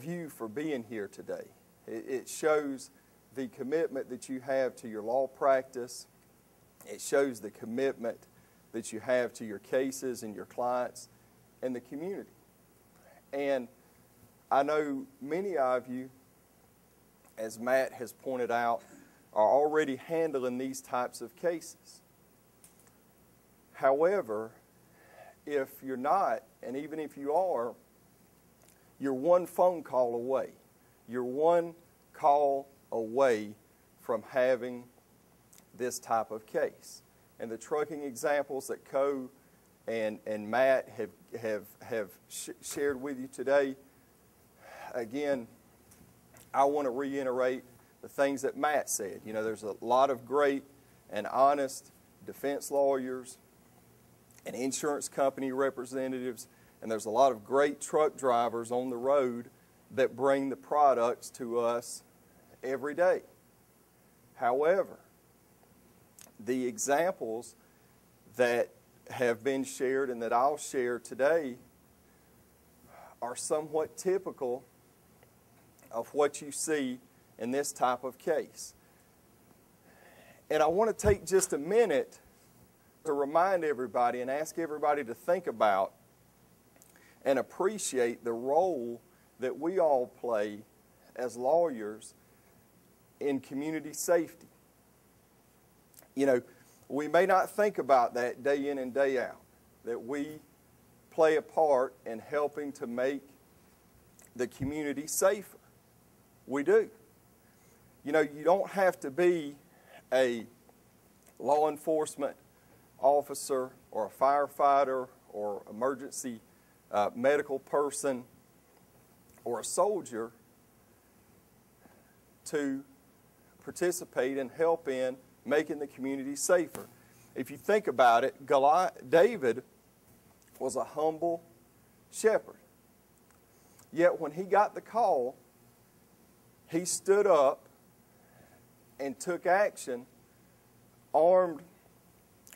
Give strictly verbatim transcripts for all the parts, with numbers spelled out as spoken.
you for being here today. It shows the commitment that you have to your law practice. It shows the commitment that you have to your cases and your clients and the community. And I know many of you, as Matt has pointed out, are already handling these types of cases. However, if you're not, and even if you are, you're one phone call away. You're one call away from having this type of case. And the trucking examples that Coe and, and Matt have, have, have sh shared with you today, again, I want to reiterate the things that Matt said. You know, there's a lot of great and honest defense lawyers and insurance company representatives, and there's a lot of great truck drivers on the road that bring the products to us every day. However, the examples that have been shared and that I'll share today are somewhat typical of what you see in this type of case. And I want to take just a minute to remind everybody and ask everybody to think about and appreciate the role that we all play as lawyers in community safety. You know, we may not think about that day in and day out, that we play a part in helping to make the community safer. We do. You know, you don't have to be a law enforcement officer or a firefighter or emergency uh, medical person or a soldier to participate and help in making the community safer. If you think about it, Goliath, David was a humble shepherd. Yet when he got the call, he stood up and took action, armed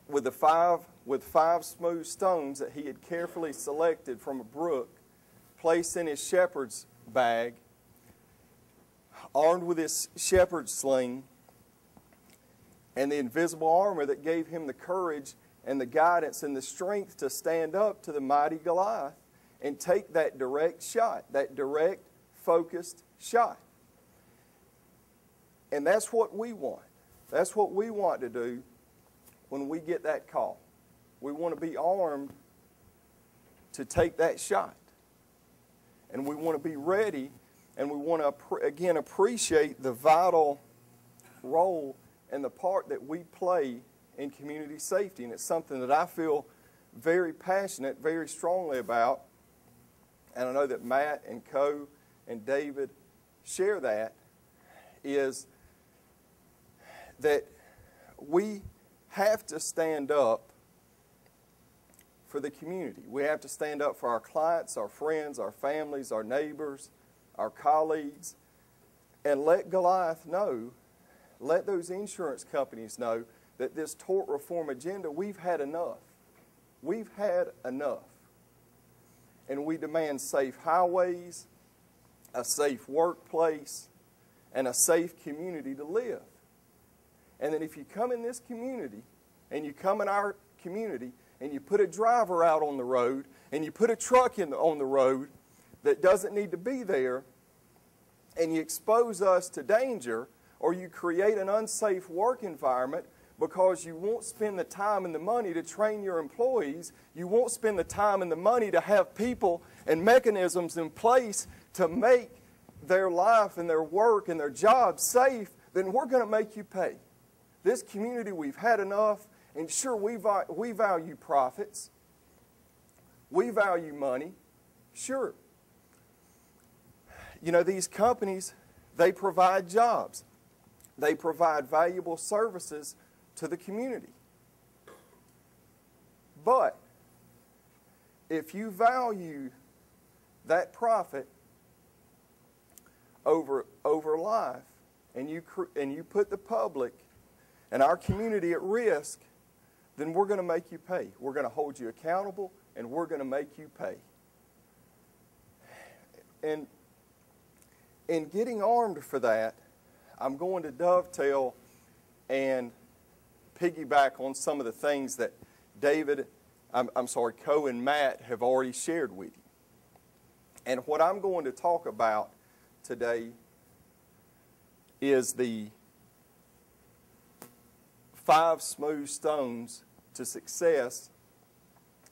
with the five, with five smooth stones that he had carefully selected from a brook, placed in his shepherd's bag, armed with his shepherd's sling, and the invisible armor that gave him the courage and the guidance and the strength to stand up to the mighty Goliath and take that direct shot, that direct, focused shot. And that's what we want. That's what we want to do when we get that call. We want to be armed to take that shot. And we want to be ready, and we want to, again, appreciate the vital role and the part that we play in community safety. And it's something that I feel very passionate, very strongly about. And I know that Matt and Coe and David share that, is that we have to stand up for the community. We have to stand up for our clients, our friends, our families, our neighbors, our colleagues, and let Goliath know, let those insurance companies know that this tort reform agenda, we've had enough. We've had enough. And we demand safe highways, a safe workplace, and a safe community to live. And then if you come in this community, and you come in our community, and you put a driver out on the road, and you put a truck in the, on the road that doesn't need to be there, and you expose us to danger, or you create an unsafe work environment because you won't spend the time and the money to train your employees, you won't spend the time and the money to have people and mechanisms in place to make their life and their work and their job safe, then we're going to make you pay. This community, we've had enough, and sure, we, we value profits, we value money, sure. You know, these companies, they provide jobs. They provide valuable services to the community. But if you value that profit over, over life, and you, and you put the public and our community at risk, then we're going to make you pay. We're going to hold you accountable, and we're going to make you pay. And in getting armed for that, I'm going to dovetail and piggyback on some of the things that David, I'm, I'm sorry, Coe and Matt have already shared with you. And what I'm going to talk about today is the five smooth stones to success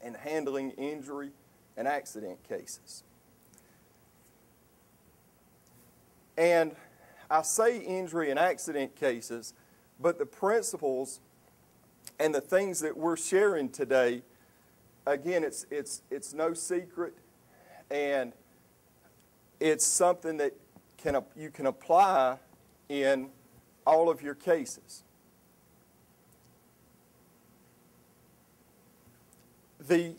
in handling injury and accident cases. And I say injury and accident cases, but the principles and the things that we're sharing today, again, it's, it's, it's no secret, and it's something that can, you can apply in all of your cases. The,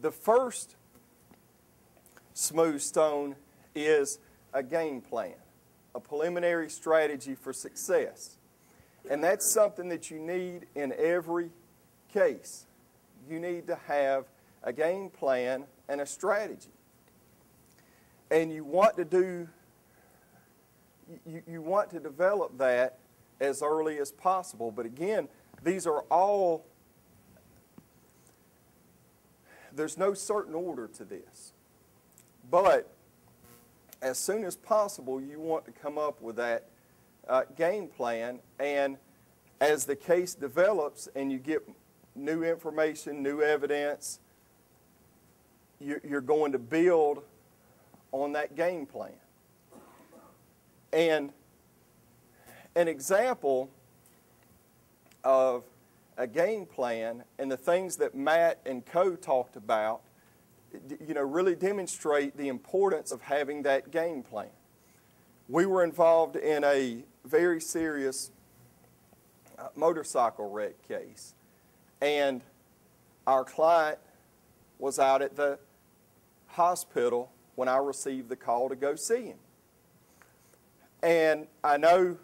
the first smooth stone is a game plan, a preliminary strategy for success. And that's something that you need in every case. You need to have a game plan and a strategy. And you want to do, you, you want to develop that as early as possible. But again, these are all, there's no certain order to this. But as soon as possible, you want to come up with that Uh, game plan, and as the case develops and you get new information, new evidence, you, you're going to build on that game plan. And an example of a game plan and the things that Matt and Coe talked about, you know, really demonstrate the importance of having that game plan. We were involved in a very serious uh, motorcycle wreck case, and our client was out at the hospital when I received the call to go see him. And I know,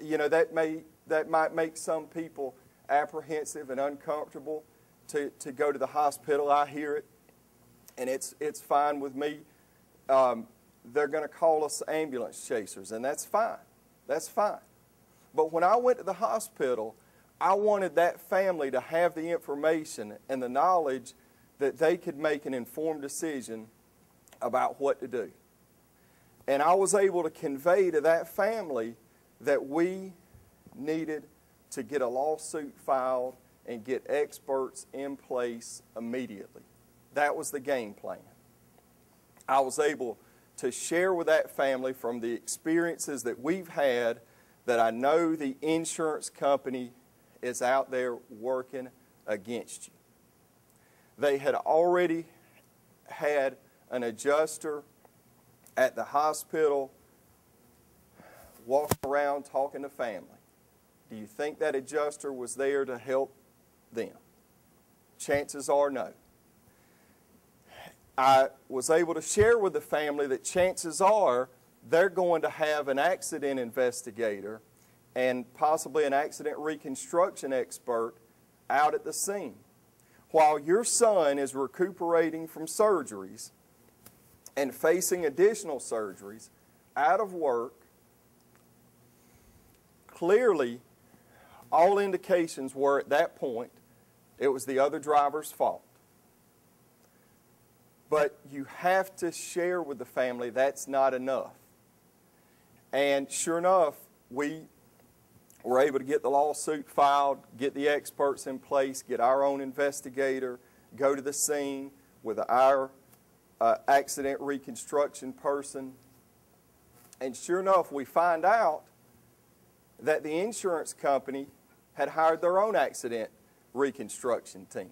you know, that may that might make some people apprehensive and uncomfortable to to go to the hospital. I hear it, and it's it's fine with me. Um, they're going to call us ambulance chasers, and that's fine. That's fine. But when I went to the hospital, I wanted that family to have the information and the knowledge that they could make an informed decision about what to do. And I was able to convey to that family that we needed to get a lawsuit filed and get experts in place immediately. That was the game plan. I was able to share with that family from the experiences that we've had, that I know the insurance company is out there working against you. They had already had an adjuster at the hospital walking around talking to family. Do you think that adjuster was there to help them? Chances are no. I was able to share with the family that chances are they're going to have an accident investigator and possibly an accident reconstruction expert out at the scene. While your son is recuperating from surgeries and facing additional surgeries, out of work, clearly all indications were at that point it was the other driver's fault. But you have to share with the family that's not enough. And sure enough, we were able to get the lawsuit filed, get the experts in place, get our own investigator, go to the scene with our uh, accident reconstruction person. And sure enough, we find out that the insurance company had hired their own accident reconstruction team.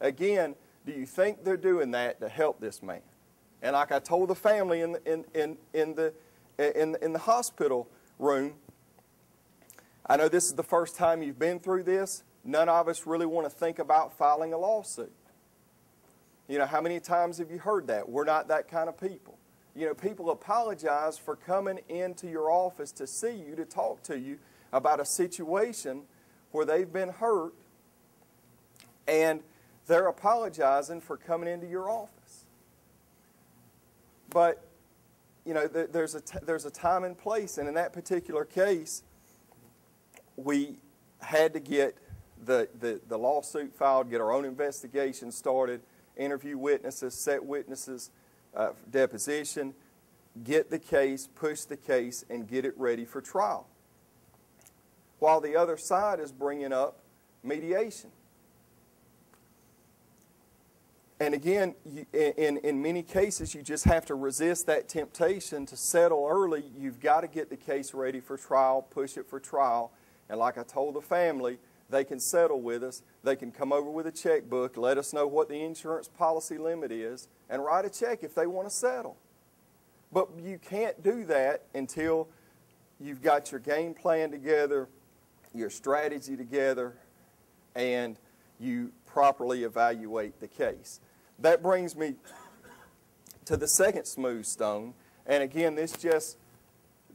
Again, do you think they're doing that to help this man? And like I told the family in the, in, in, in, the, in, in the hospital room, I know this is the first time you've been through this. None of us really want to think about filing a lawsuit. You know, how many times have you heard that? We're not that kind of people. You know, people apologize for coming into your office to see you, to talk to you about a situation where they've been hurt, and they're apologizing for coming into your office. But you know, th there's a t there's a time and place, and in that particular case, we had to get the, the, the lawsuit filed, get our own investigation started, interview witnesses, set witnesses, uh, deposition, get the case, push the case, and get it ready for trial. While the other side is bringing up mediation. And again, you, in, in many cases, you just have to resist that temptation to settle early. You've got to get the case ready for trial, push it for trial. And like I told the family, they can settle with us. They can come over with a checkbook, let us know what the insurance policy limit is, and write a check if they want to settle. But you can't do that until you've got your game plan together, your strategy together, and you properly evaluate the case. That brings me to the second smooth stone. And again, this just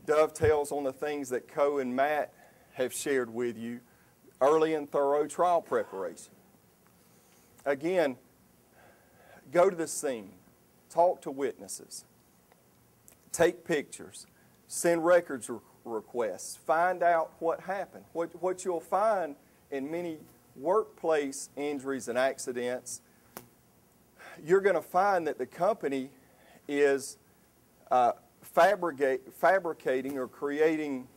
dovetails on the things that Coe and Matt have shared with you, early and thorough trial preparation. Again, go to the scene, talk to witnesses, take pictures, send records re requests, find out what happened. What, what you'll find in many workplace injuries and accidents, you're going to find that the company is uh, fabricate, fabricating or creating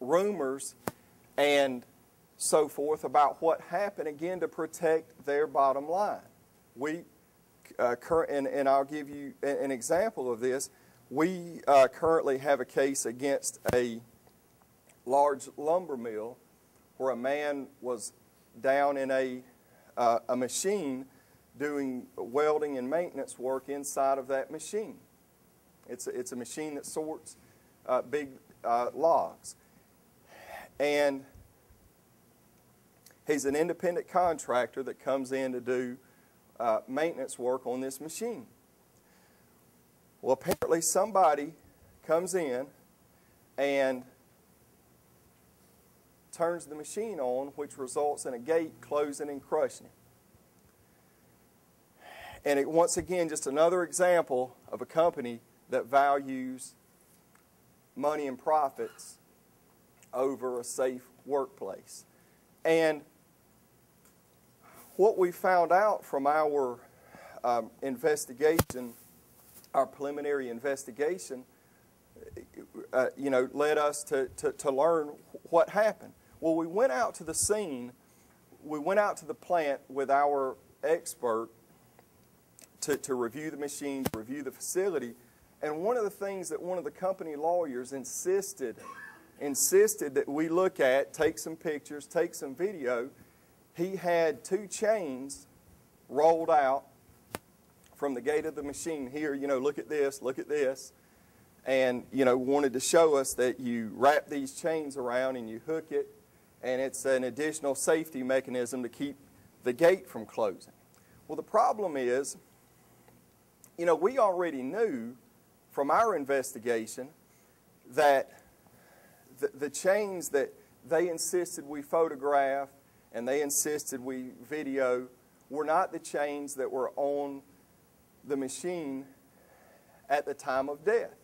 rumors and so forth about what happened, again, to protect their bottom line. We, uh, and, and I'll give you an example of this. We uh, currently have a case against a large lumber mill where a man was down in a, uh, a machine doing welding and maintenance work inside of that machine. It's a, it's a machine that sorts uh, big uh, logs. And he's an independent contractor that comes in to do uh, maintenance work on this machine. Well, apparently somebody comes in and turns the machine on, which results in a gate closing and crushing him. And it, once again, just another example of a company that values money and profits over a safe workplace. And what we found out from our um, investigation, our preliminary investigation, uh, you know, led us to, to, to learn what happened. Well, we went out to the scene, we went out to the plant with our expert to, to review the machine, to review the facility, and one of the things that one of the company lawyers insisted, insisted that we look at, take some pictures, take some video, he had two chains rolled out from the gate of the machine here, you know, look at this, look at this, and, you know, wanted to show us that you wrap these chains around and you hook it, and it's an additional safety mechanism to keep the gate from closing. Well, the problem is, you know, we already knew from our investigation that the, the chains that they insisted we photograph and they insisted we video were not the chains that were on the machine at the time of death.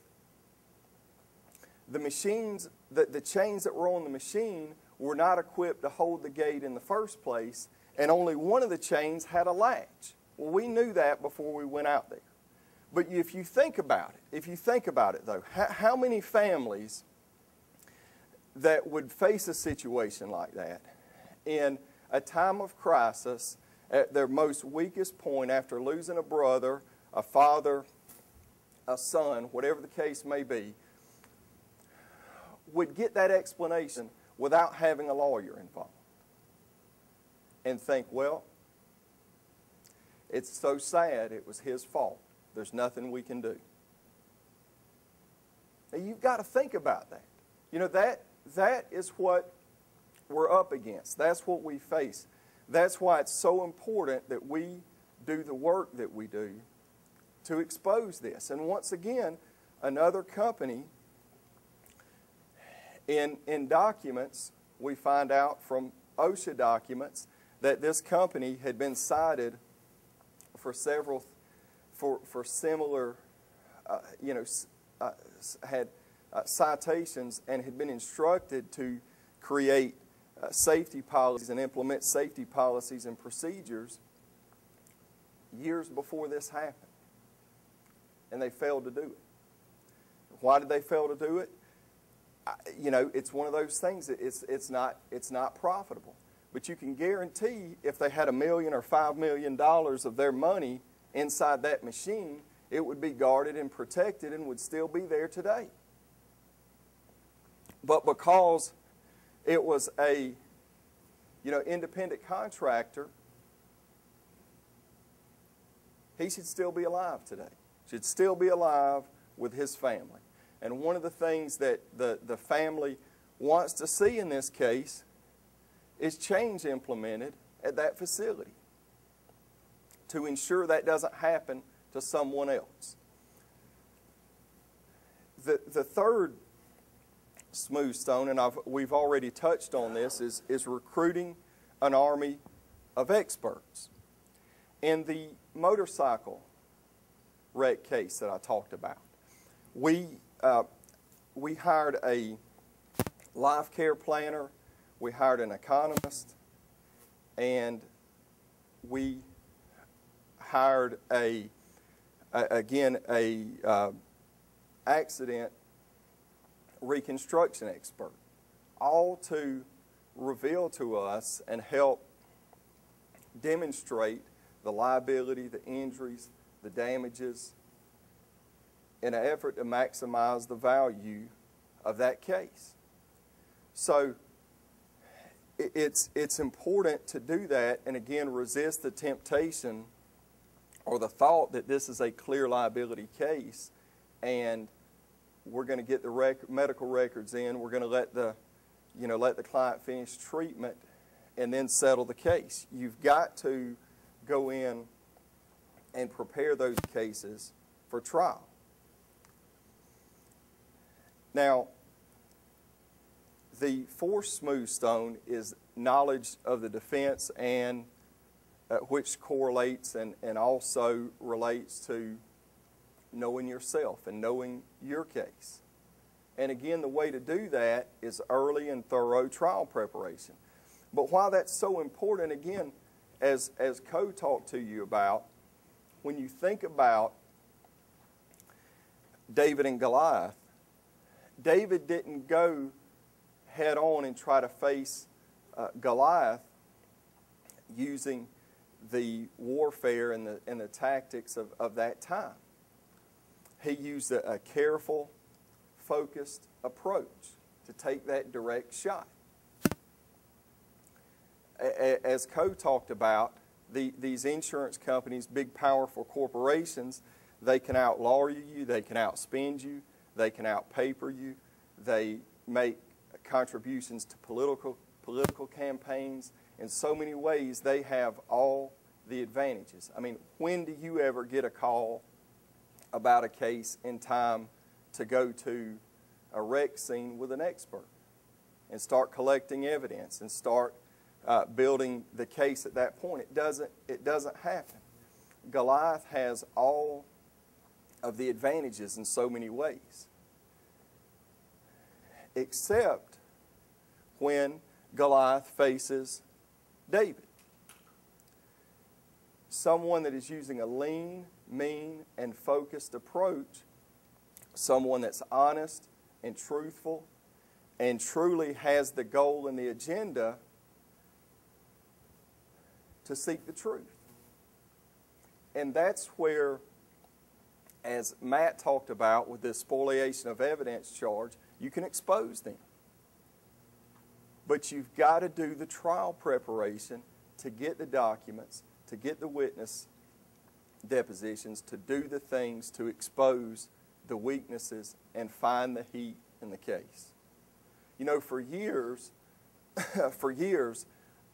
The machines, the, the chains that were on the machine were not equipped to hold the gate in the first place, and only one of the chains had a latch. Well, we knew that before we went out there. But if you think about it, if you think about it though, how, how many families that would face a situation like that in a time of crisis, at their most weakest point after losing a brother, a father, a son, whatever the case may be, would get that explanation without having a lawyer involved and think, well, it's so sad, it was his fault. There's nothing we can do. Now, you've got to think about that. You know, that, that is what we're up against. That's what we face. That's why it's so important that we do the work that we do to expose this. And once again, another company, in, in documents, we find out from OSHA documents that this company had been cited for several, for, for similar, uh, you know, uh, had uh, citations and had been instructed to create uh, safety policies and implement safety policies and procedures years before this happened. And they failed to do it. Why did they fail to do it? I, you know, it's one of those things that it's, it's, not, it's not profitable. But you can guarantee if they had a million or five million dollars of their money inside that machine, it would be guarded and protected and would still be there today. But because it was a, you know, independent contractor, he should still be alive today. Should still be alive with his family. And one of the things that the, the family wants to see in this case is change implemented at that facility to ensure that doesn't happen to someone else. The, the third smooth stone, and I've, we've already touched on this, is, is recruiting an army of experts. In the motorcycle wreck case that I talked about, we, uh, we hired a life care planner, we hired an economist, and we hired a, a again, a uh, accident reconstruction expert, all to reveal to us and help demonstrate the liability, the injuries, the damages, in an effort to maximize the value of that case. So it's, it's important to do that, and again, resist the temptation or the thought that this is a clear liability case and we're going to get the rec- medical records in, we're going to let the, you know, let the client finish treatment and then settle the case. You've got to go in and prepare those cases for trial. Now, the fourth smooth stone is knowledge of the defense, and uh, which correlates and, and also relates to knowing yourself and knowing your case. And again, the way to do that is early and thorough trial preparation. But why that's so important, again, as, as Coe talked to you about, when you think about David and Goliath, David didn't go head on and try to face uh, Goliath using the warfare and the, and the tactics of, of that time. He used a, a careful, focused approach to take that direct shot. A, as Coe talked about, the, these insurance companies, big, powerful corporations, they can outlawyer you, they can outspend you, they can outpaper you, they make contributions to political, political campaigns. In so many ways, they have all the advantages. I mean, when do you ever get a call about a case in time to go to a wreck scene with an expert and start collecting evidence and start uh, building the case at that point? It doesn't, it doesn't happen. Goliath has all of the advantages in so many ways, except when Goliath faces David, someone that is using a lean, mean, and focused approach, someone that's honest and truthful and truly has the goal and the agenda to seek the truth. And that's where, as Matt talked about with the spoliation of evidence charge, you can expose them. But you've got to do the trial preparation to get the documents, to get the witness depositions, to do the things to expose the weaknesses and find the heat in the case. You know, for years, for years,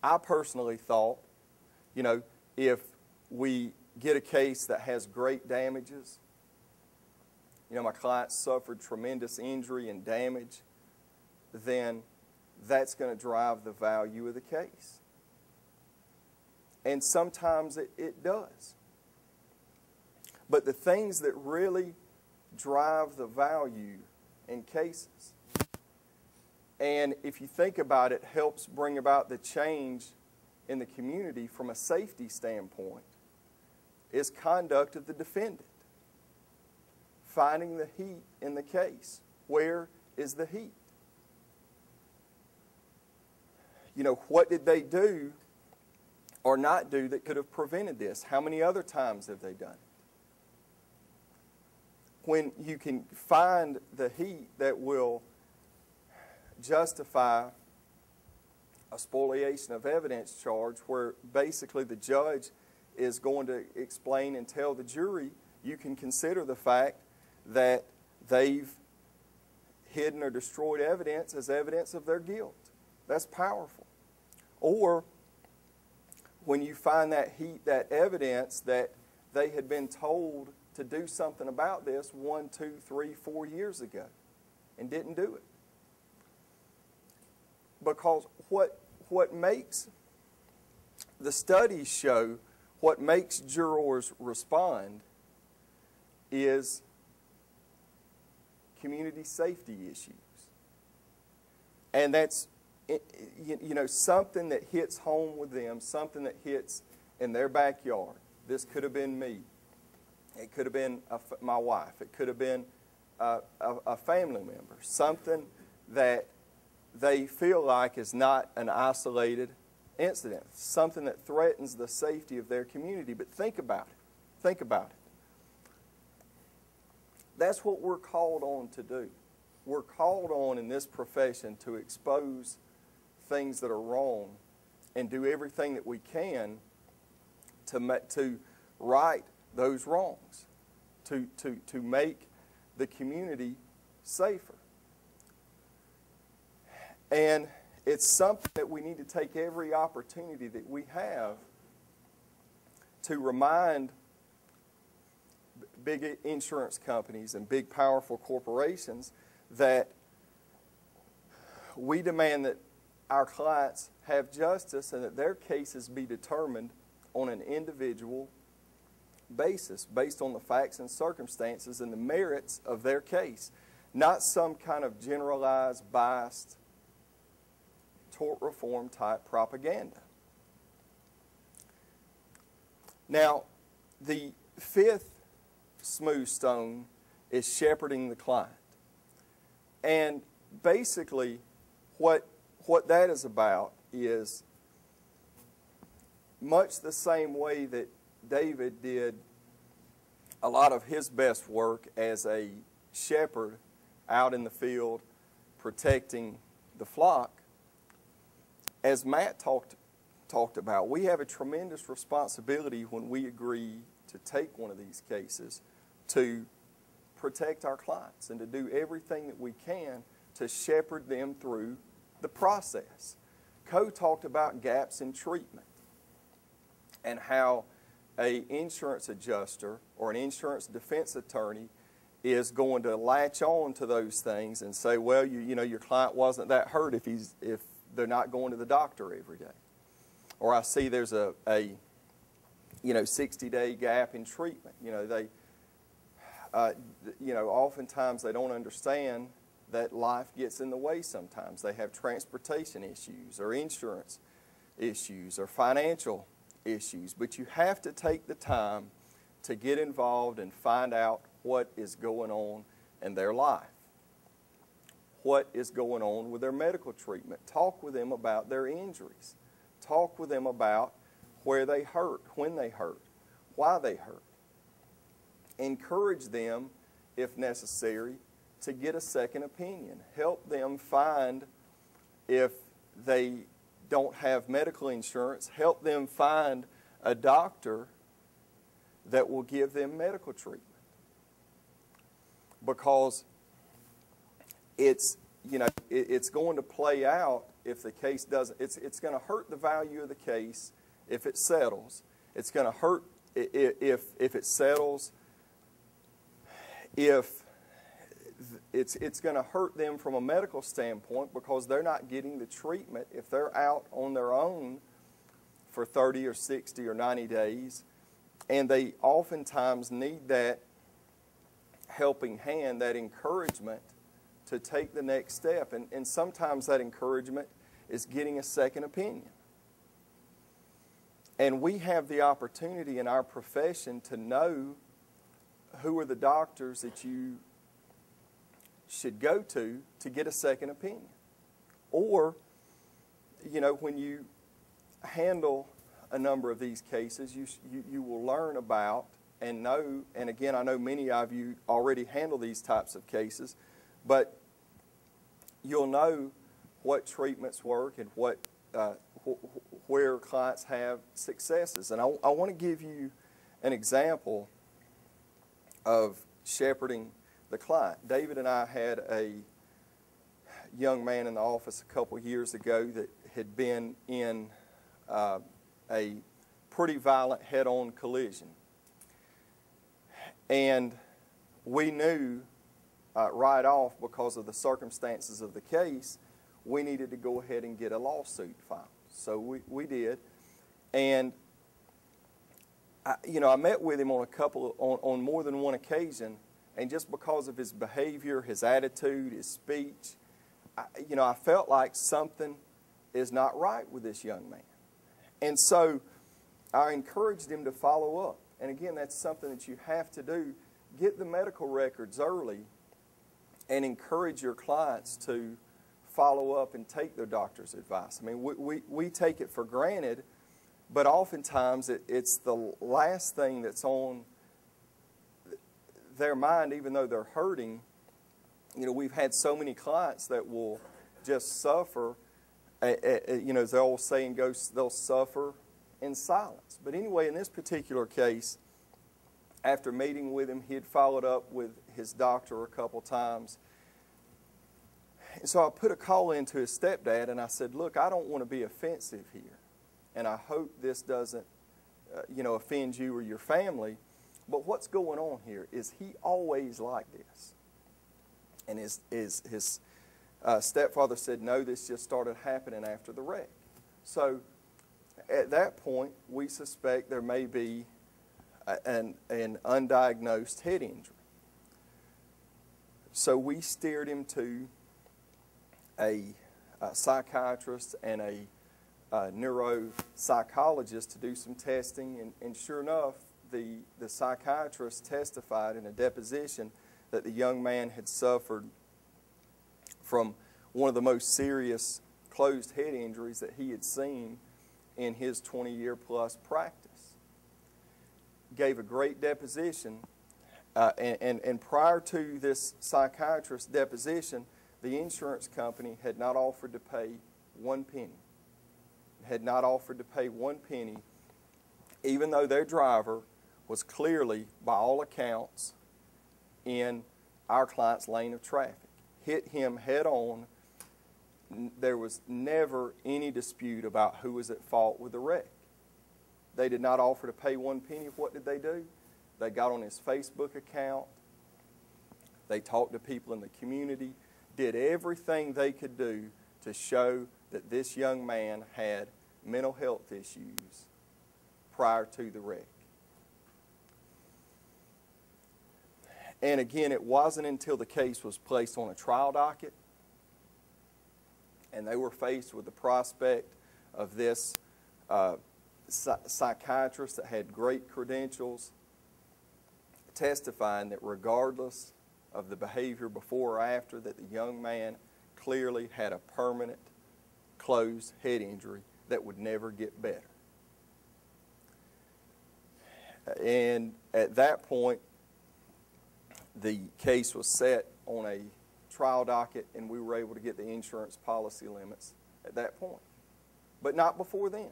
I personally thought, you know, if we get a case that has great damages, you know, my client suffered tremendous injury and damage, then that's going to drive the value of the case. And sometimes it, it does. But the things that really drive the value in cases. And if you think about it, helps bring about the change in the community from a safety standpoint is conduct of the defendant. Finding the heat in the case. Where is the heat? You know, what did they do or not do that could have prevented this? How many other times have they done it? When you can find the heat that will justify a spoliation of evidence charge, where basically the judge is going to explain and tell the jury, you can consider the fact that they've hidden or destroyed evidence as evidence of their guilt. That's powerful. Or when you find that heat, that evidence that they had been told to do something about this one, two, three, four years ago and didn't do it. Because what, what makes the studies show, what makes jurors respond is community safety issues. And that's, you know, something that hits home with them, something that hits in their backyard. This could have been me. It could have been a, my wife. It could have been a, a, a family member. Something that they feel like is not an isolated incident. Something that threatens the safety of their community. But think about it. Think about it. That's what we're called on to do. We're called on in this profession to expose things that are wrong and do everything that we can to, to right those wrongs, to, to, to make the community safer. And it's something that we need to take every opportunity that we have to remind big insurance companies and big powerful corporations that we demand that our clients have justice and that their cases be determined on an individual basis based on the facts and circumstances and the merits of their case, not some kind of generalized, biased, tort reform type propaganda. Now, the fifth smooth stone is shepherding the client. And basically what what that is about is much the same way that David did a lot of his best work as a shepherd out in the field protecting the flock. As Matt talked talked about, we have a tremendous responsibility when we agree to take one of these cases to protect our clients and to do everything that we can to shepherd them through the process. Coe talked about gaps in treatment and how an insurance adjuster or an insurance defense attorney is going to latch on to those things and say, well, you, you know, your client wasn't that hurt if, he's, if they're not going to the doctor every day. Or I see there's a, a you know, sixty day gap in treatment. You know, they, Uh, you know, oftentimes they don't understand that life gets in the way sometimes. They have transportation issues or insurance issues or financial issues. But you have to take the time to get involved and find out what is going on in their life. What is going on with their medical treatment. Talk with them about their injuries. Talk with them about where they hurt, when they hurt, why they hurt. Encourage them, if necessary, to get a second opinion. Help them find, if they don't have medical insurance, help them find a doctor that will give them medical treatment. Because it's, you know, it's going to play out if the case doesn't, it's, it's going to hurt the value of the case if it settles. It's going to hurt if, if it settles. If it's, it's going to hurt them from a medical standpoint because they're not getting the treatment. If they're out on their own for thirty or sixty or ninety days, and they oftentimes need that helping hand, that encouragement to take the next step. And, and sometimes that encouragement is getting a second opinion. And we have the opportunity in our profession to know who are the doctors that you should go to to get a second opinion. Or, you know, when you handle a number of these cases, you, you, you will learn about and know, and again, I know many of you already handle these types of cases, but you'll know what treatments work and what uh, wh where clients have successes. And I, I want to give you an example of shepherding the client. David and I had a young man in the office a couple years ago that had been in uh, a pretty violent head-on collision. And we knew uh, right off, because of the circumstances of the case, we needed to go ahead and get a lawsuit filed. So we, we did. And, I, you know, I met with him on a couple, on, on more than one occasion, and just because of his behavior, his attitude, his speech, I, you know, I felt like something is not right with this young man. And so I encouraged him to follow up. And again, that's something that you have to do. Get the medical records early and encourage your clients to follow up and take their doctor's advice. I mean, we, we, we take it for granted, but oftentimes it, it's the last thing that's on their mind, even though they're hurting. You know, we've had so many clients that will just suffer, uh, uh, you know, as the old saying goes, they'll suffer in silence. But anyway, in this particular case, after meeting with him, he had followed up with his doctor a couple times. And so I put a call in to his stepdad, and I said, look, I don't want to be offensive here, and I hope this doesn't, uh, you know, offend you or your family, but what's going on here? Is he always like this? And his, his, his uh, stepfather said, no, this just started happening after the wreck. So at that point, we suspect there may be an, an undiagnosed head injury. So we steered him to a, a psychiatrist and a, a neuropsychologist to do some testing. And, and sure enough, the, the psychiatrist testified in a deposition that the young man had suffered from one of the most serious closed head injuries that he had seen in his twenty-year-plus practice. Gave a great deposition, uh, and, and, and prior to this psychiatrist's deposition, the insurance company had not offered to pay one penny, had not offered to pay one penny, even though their driver was clearly, by all accounts, in our client's lane of traffic. Hit him head-on. There was never any dispute about who was at fault with the wreck. They did not offer to pay one penny. What did they do? They got on his Facebook account. They talked to people in the community, did everything they could do to show that this young man had mental health issues prior to the wreck. And again, it wasn't until the case was placed on a trial docket and they were faced with the prospect of this uh, psychiatrist that had great credentials testifying that regardless of the behavior before or after, that the young man clearly had a permanent closed head injury that would never get better. And at that point, the case was set on a trial docket, and we were able to get the insurance policy limits at that point. But not before then.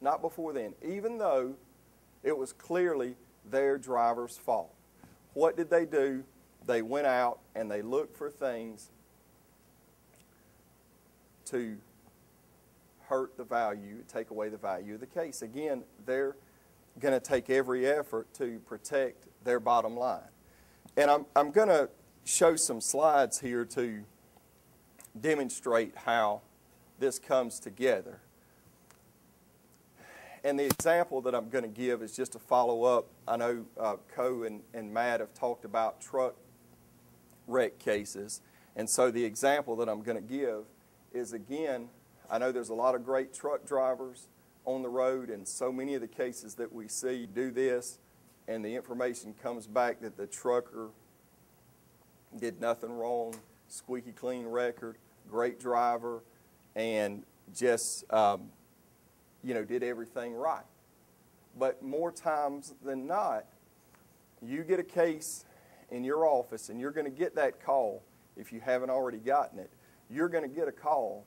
Not before then, even though it was clearly their driver's fault. What did they do? They went out and they looked for things to hurt the value, take away the value of the case. Again, they're going to take every effort to protect their bottom line. And I'm, I'm going to show some slides here to demonstrate how this comes together. And the example that I'm going to give is just a follow-up. I know uh, Coe and, and Matt have talked about truck wreck cases. And so the example that I'm going to give is, again, I know there's a lot of great truck drivers on the road, and so many of the cases that we see do this, and the information comes back that the trucker did nothing wrong, squeaky clean record, great driver, and just, um, you know, did everything right. But more times than not, you get a case in your office, and you're going to get that call if you haven't already gotten it. You're going to get a call,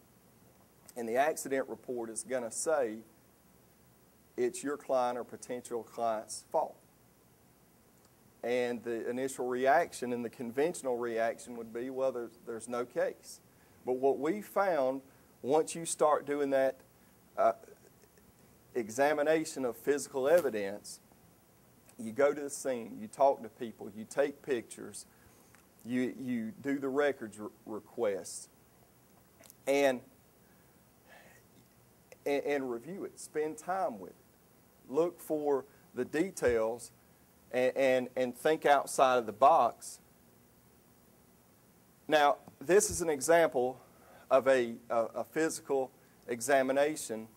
and the accident report is going to say it's your client or potential client's fault. And the initial reaction and the conventional reaction would be, well, there's, there's no case. But what we found, once you start doing that uh, examination of physical evidence, you go to the scene, you talk to people, you take pictures, you, you do the records re request, and, and, and review it, spend time with it, look for the details, And, and, and think outside of the box. Now, this is an example of a, a, a physical examination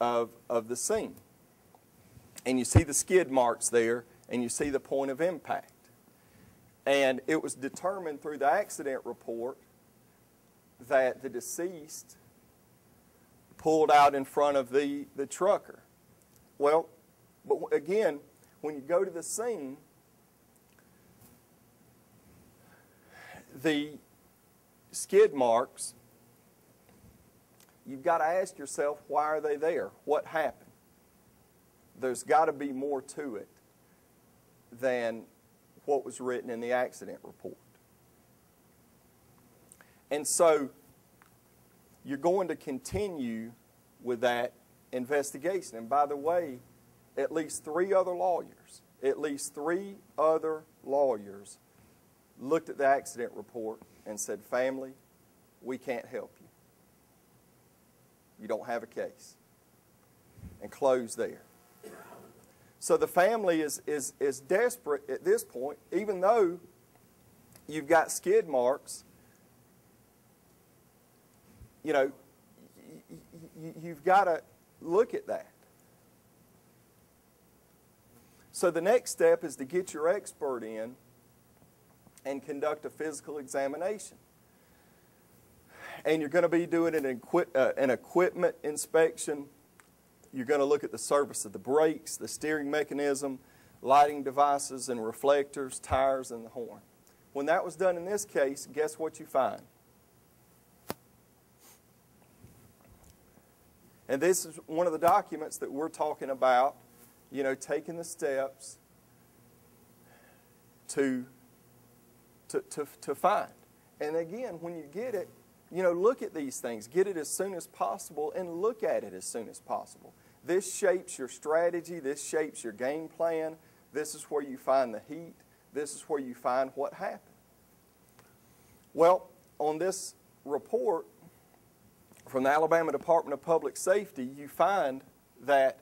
of, of the scene. And you see the skid marks there, and you see the point of impact. And it was determined through the accident report that the deceased pulled out in front of the, the trucker. Well, but again, when you go to the scene, the skid marks, you've got to ask yourself, why are they there? What happened? There's got to be more to it than what was written in the accident report. And so you're going to continue with that investigation. And by the way, at least three other lawyers, at least three other lawyers looked at the accident report and said, family, we can't help you. You don't have a case. And closed there. So the family is, is, is desperate at this point, even though you've got skid marks, you know, you've got to look at that. So the next step is to get your expert in and conduct a physical examination. And you're going to be doing an, equi uh, an equipment inspection. You're going to look at the surface of the brakes, the steering mechanism, lighting devices and reflectors, tires, and the horn. When that was done in this case, guess what you find? And this is one of the documents that we're talking about, you know, taking the steps to, to, to, to find. And again, when you get it, you know, look at these things. Get it as soon as possible and look at it as soon as possible. This shapes your strategy. This shapes your game plan. This is where you find the heat. This is where you find what happened. Well, on this report from the Alabama Department of Public Safety, you find that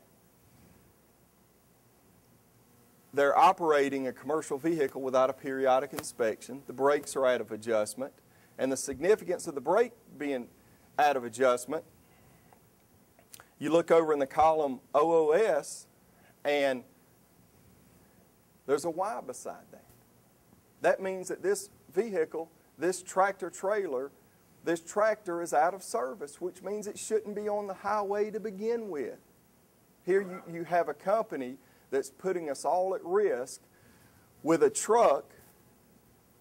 they're operating a commercial vehicle without a periodic inspection. The brakes are out of adjustment. And the significance of the brake being out of adjustment, you look over in the column O O S, and there's a Y beside that. That means that this vehicle, this tractor trailer, this tractor is out of service, which means it shouldn't be on the highway to begin with. Here you, you have a company that's putting us all at risk with a truck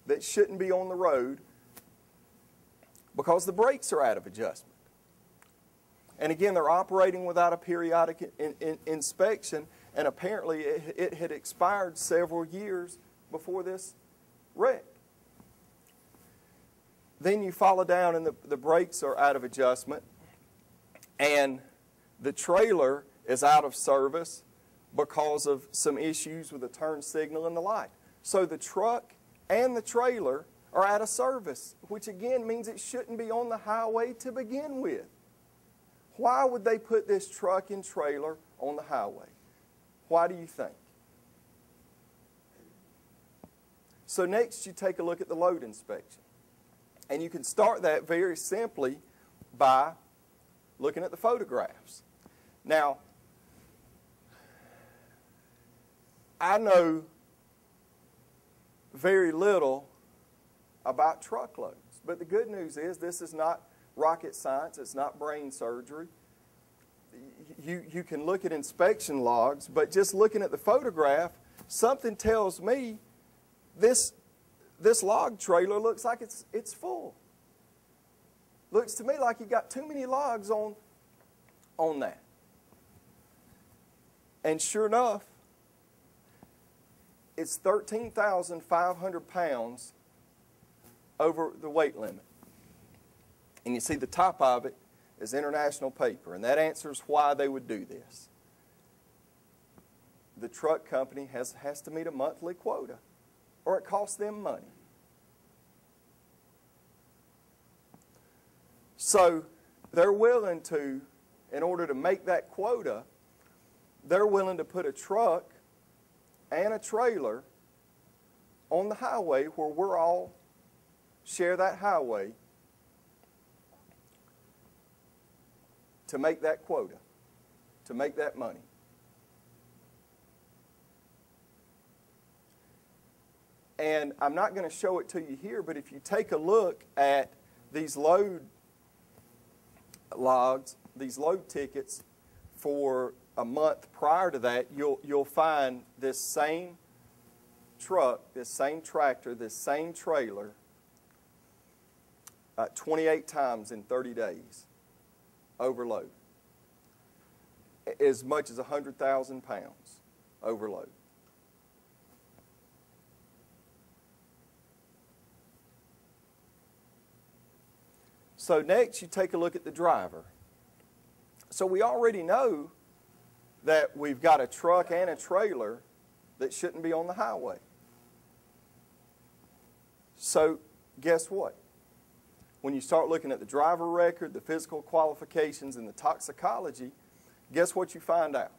that shouldn't be on the road because the brakes are out of adjustment. And again, they're operating without a periodic in, in, inspection, and apparently it, it had expired several years before this wreck. Then you follow down and the, the brakes are out of adjustment, and the trailer is out of service because of some issues with the turn signal and the light. So the truck and the trailer are out of service, which again means it shouldn't be on the highway to begin with. Why would they put this truck and trailer on the highway. Why do you think? So next you take a look at the load inspection. And you can start that very simply by looking at the photographs. Now, I know very little about truckloads. But the good news is this is not rocket science. It's not brain surgery. You, you can look at inspection logs, but just looking at the photograph, something tells me this, this log trailer looks like it's, it's full. Looks to me like you got too many logs on, on that. And sure enough, it's thirteen thousand five hundred pounds over the weight limit. And you see the top of it is International Paper, and that answers why they would do this. The truck company has, has to meet a monthly quota, or it costs them money. So they're willing to, in order to make that quota, they're willing to put a truck and a trailer on the highway where we're all share that highway to make that quota, to make that money. And I'm not going to show it to you here, but if you take a look at these load logs, these load tickets for a month prior to that, you'll, you'll find this same truck, this same tractor, this same trailer Uh, twenty-eight times in thirty days, overload. As much as one hundred thousand pounds, overload. So next you take a look at the driver. So we already know that we've got a truck and a trailer that shouldn't be on the highway. So guess what? When you start looking at the driver record, the physical qualifications, and the toxicology, guess what you find out?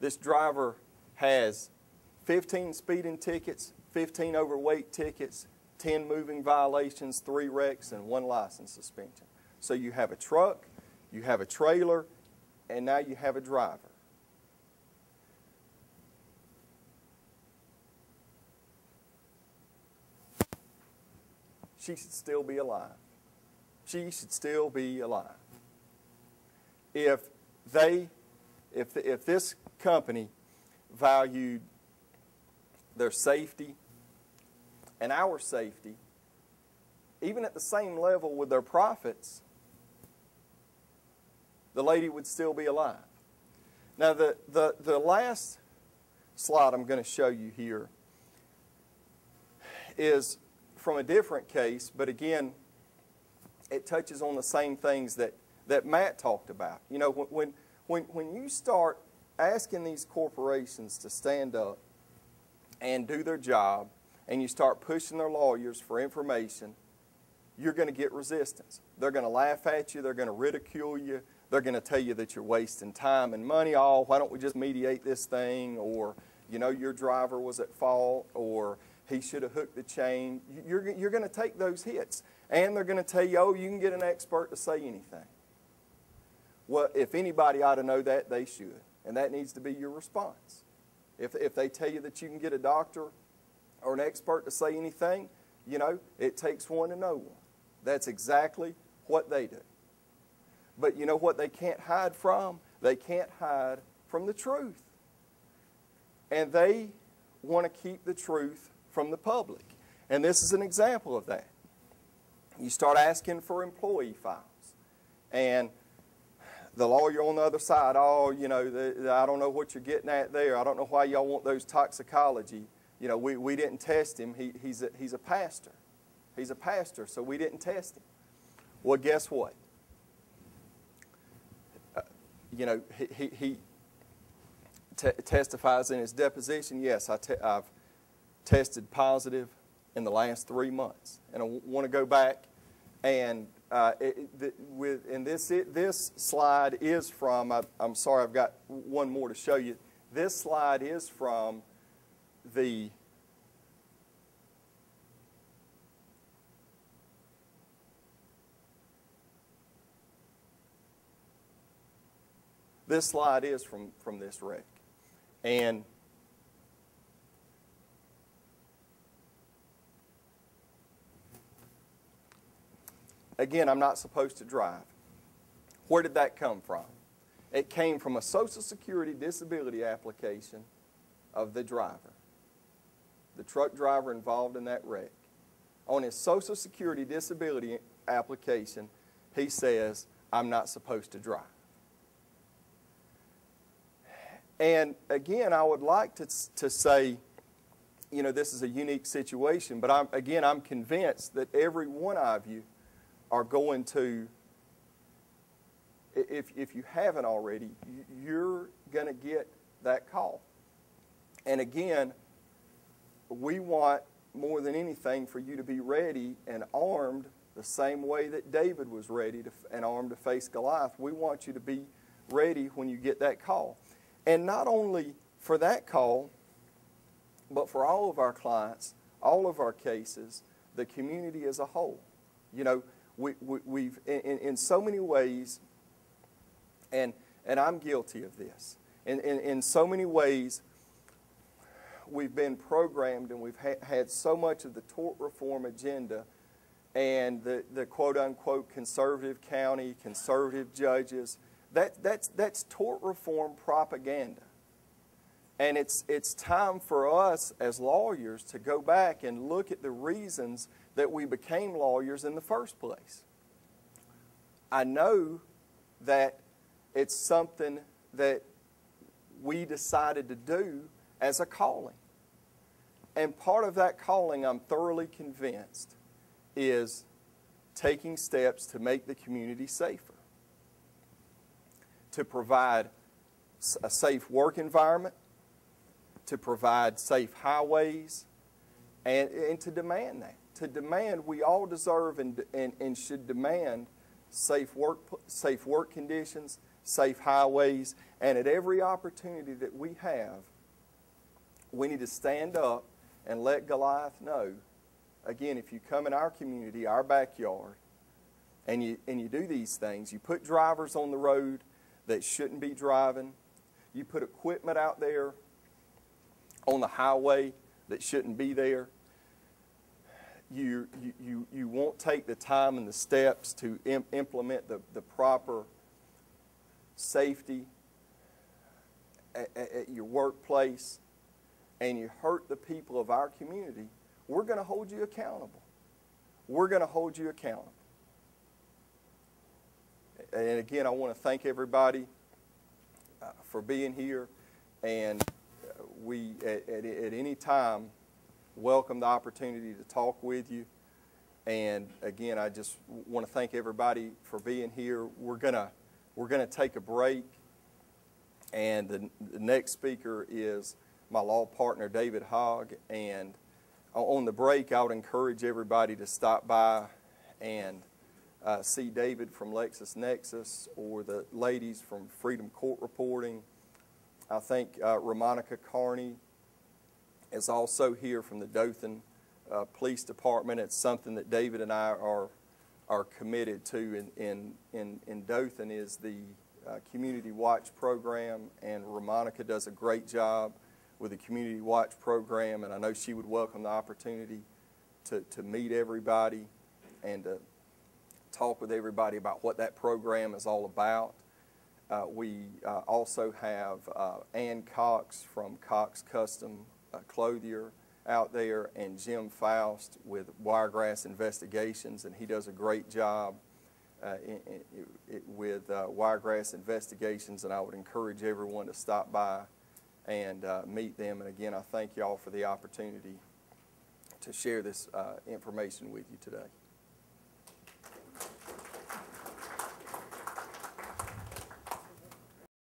This driver has fifteen speeding tickets, fifteen overweight tickets, ten moving violations, three wrecks, and one license suspension. So you have a truck, you have a trailer, and now you have a driver. She should still be alive. She should still be alive. If they, if, the, if this company valued their safety and our safety, even at the same level with their profits, the lady would still be alive. Now, the, the, the last slide I'm going to show you here is from a different case, but again, it touches on the same things that, that Matt talked about. You know, when, when, when you start asking these corporations to stand up and do their job, and you start pushing their lawyers for information, you're going to get resistance. They're going to laugh at you. They're going to ridicule you. They're going to tell you that you're wasting time and money. Oh, why don't we just mediate this thing? Or, you know, your driver was at fault, or he should have hooked the chain. You're, you're going to take those hits. And they're going to tell you, oh, you can get an expert to say anything. Well, if anybody ought to know that, they should. And that needs to be your response. If, if they tell you that you can get a doctor or an expert to say anything, you know, it takes one to know one. That's exactly what they do. But you know what they can't hide from? They can't hide from the truth. And they want to keep the truth from the public. And this is an example of that. You start asking for employee files. And the lawyer on the other side, oh, you know, the, the, I don't know what you're getting at there. I don't know why y'all want those toxicology. You know, we, we didn't test him. He, he's, a, he's a pastor. He's a pastor, so we didn't test him. Well, guess what? Uh, you know, he, he, he t testifies in his deposition, yes, I te I've tested positive in the last three months. And I want to go back and Uh, it, the, with, and this, it, this slide is from, I, I'm sorry, I've got one more to show you. This slide is from the This slide is from, from this wreck. And again, I'm not supposed to drive. Where did that come from? It came from a Social Security disability application of the driver, the truck driver involved in that wreck. On his Social Security disability application, he says, I'm not supposed to drive. And again, I would like to, to say, you know, this is a unique situation, but I'm, again, I'm convinced that every one of you are going to, if, if you haven't already, you're going to get that call. And again, we want more than anything for you to be ready and armed the same way that David was ready to, and armed to face Goliath. We want you to be ready when you get that call. And not only for that call, but for all of our clients, all of our cases, the community as a whole. You know, we, we, we've, in, in so many ways, and, and I'm guilty of this, in, in, in so many ways, we've been programmed and we've ha had so much of the tort reform agenda and the, the quote-unquote conservative county, conservative judges. That, that's, that's tort reform propaganda. And it's, it's time for us as lawyers to go back and look at the reasons that we became lawyers in the first place. I know that it's something that we decided to do as a calling. And part of that calling, I'm thoroughly convinced, is taking steps to make the community safer, to provide a safe work environment, to provide safe highways, and, and to demand that. To demand, we all deserve and, and, and should demand safe work, safe work conditions, safe highways, and at every opportunity that we have, we need to stand up and let Goliath know, again, if you come in our community, our backyard, and you, and you do these things, you put drivers on the road that shouldn't be driving. You put equipment out there on the highway that shouldn't be there. You, you, you, you won't take the time and the steps to im implement the, the proper safety at, at your workplace, and you hurt the people of our community, we're going to hold you accountable. We're going to hold you accountable. And again, I want to thank everybody uh, for being here, and uh, we at, at, at any time welcome the opportunity to talk with you. And again, I just want to thank everybody for being here. We're gonna we're gonna take a break, and the, the next speaker is my law partner David Hogg. And on the break, I would encourage everybody to stop by and Uh, see David from LexisNexis or the ladies from Freedom Court Reporting. I think uh, Ramonica Carney is also here from the Dothan uh, Police Department. It's something that David and I are are committed to in, in, in, in Dothan is the uh, Community Watch program, and Ramonica does a great job with the Community Watch program, and I know she would welcome the opportunity to, to meet everybody and to talk with everybody about what that program is all about. Uh, we uh, also have uh, Ann Cox from Cox Custom uh, Clothier out there, and Jim Faust with Wiregrass Investigations, and he does a great job uh, in, in, it, with uh, Wiregrass Investigations, and I would encourage everyone to stop by and uh, meet them. And again, I thank y'all for the opportunity to share this uh, information with you today.